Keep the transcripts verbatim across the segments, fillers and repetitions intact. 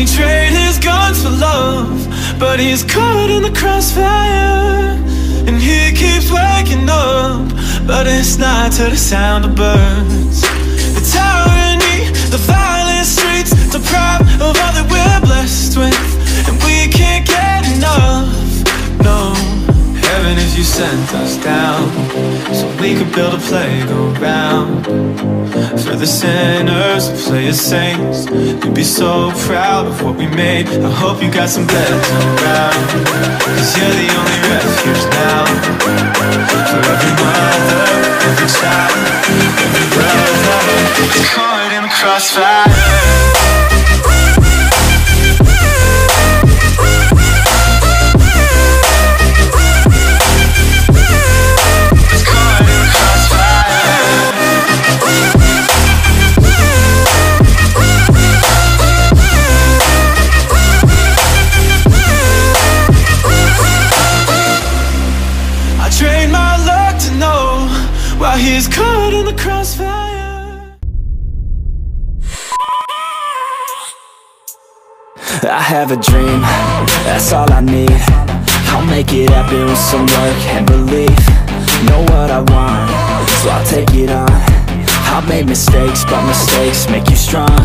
He traded his guns for love, but he's caught in the crossfire. And he keeps waking up, but it's not to the sound of birds. The tyranny, the violent streets, the pride of all that we're blessed with, and we can't get enough. No, heaven if you sent us down, so we could build a playground for the sinners who play as saints. You'd be so proud of what we made. I hope you got some beds around, cause you're the only refuge now for every mother, every child, every brother caught in the crossfire. He's caught in the crossfire. I have a dream, that's all I need. I'll make it happen with some work and belief. Know what I want, so I'll take it on. I've made mistakes, but mistakes make you strong.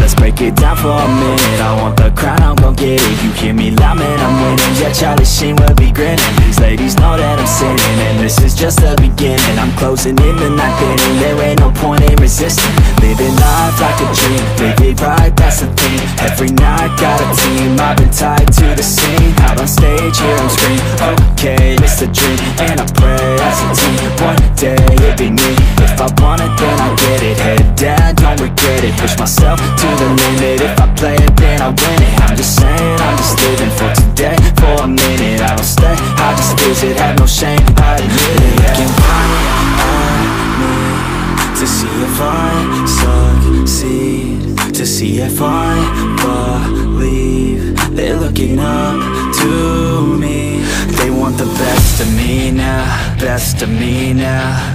Let's break it down for a minute. I want the crown, I'm gon' get it. You hear me loud, man, I'm winning. Yeah, Charlie Sheen will be grinning. These ladies know that I'm sinning, and this is just the beginning. I'm closing in the ninth inning. There ain't no point in resisting. Living life like a dream, live it right, that's the thing. Every night, got a team, I've been tied to the scene. Out on stage, hear them scream, okay, it's a dream. And I pray as a team, one day it'd be me. If I want it, then I get it. Head down, don't regret it. Push myself to the limit, if I play it then I win it. I'm just saying, I'm just living for today, for a minute. I don't stay, I just visit, have no shame, I admit it. Looking right at me, to see if I succeed, to see if I believe. They're looking up to me, they want the best of me now. Best of me now,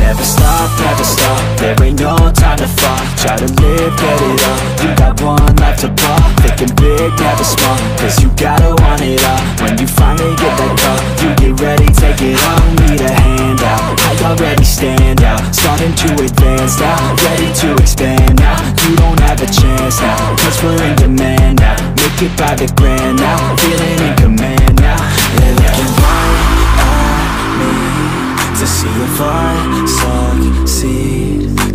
Never stop, never stop, there ain't no time to fall. Try to live, get it up, you got one life to pop. Thinking big, never small, cause you gotta want it all. When you finally get that call, you get ready, take it on. Need a hand out, I already stand out. Starting to advance now, ready to expand now. You don't have a chance now, cause we're in demand now. Make it by the grand now, feeling in command now. They're looking right at me to see if I succeed,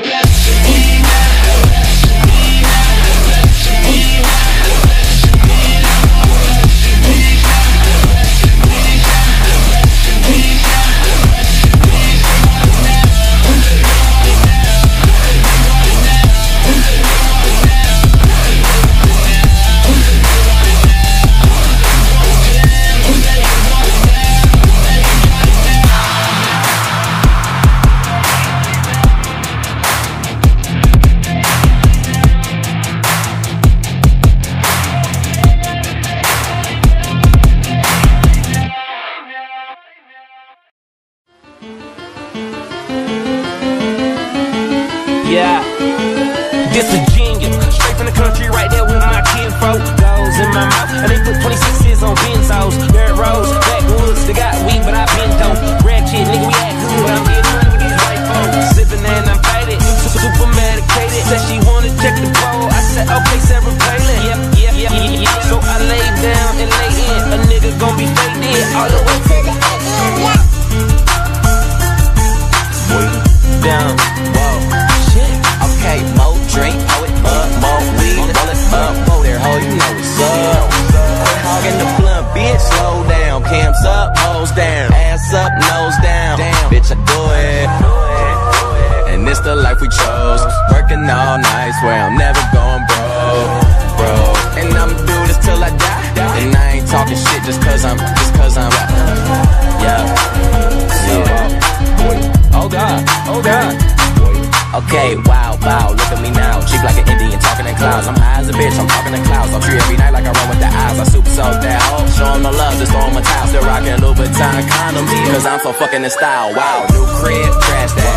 best of me now. Yeah, this a genius, straight from the country, right there with my kid folk. Goes in my mouth, and they put twenty-sixes on Benzos. Dirt roads, backwoods, they got weed, but I been dope. Ratchet, nigga, we act good, I'm getting money with these white folks. Sippin' and I'm faded, super, super medicated. Said she wanna check the bowl, I said, okay, Sarah Palin. Yep, yep, yep, yep, yep, so I lay down and lay in. A nigga gon' be faded all the way to the end, yeah. Way down, whoa. Okay, more drink, hold it up, more weed, roll it up, whoa there, ho, you know it's up. Hogging the blunt, bitch, slow down, cams up, hoes down, ass up, nose down, damn, bitch, I do it, and it's the life we chose. Working all night, swear I'm never going broke, broke, and I'ma do this till I die, and I ain't talking shit just cause I'm, just cause I'm, yeah, yeah, oh god, oh god. Okay, wow, wow, look at me now. Cheap like an Indian, talking in clouds. I'm high as a bitch, I'm talking in clouds. I'm free every night like I roll with the eyes. I super soaked that hoe, show them no love, just throw them a towel. Still rocking Louboutin condoms, cause I'm so fucking in style, wow. New crib, trash that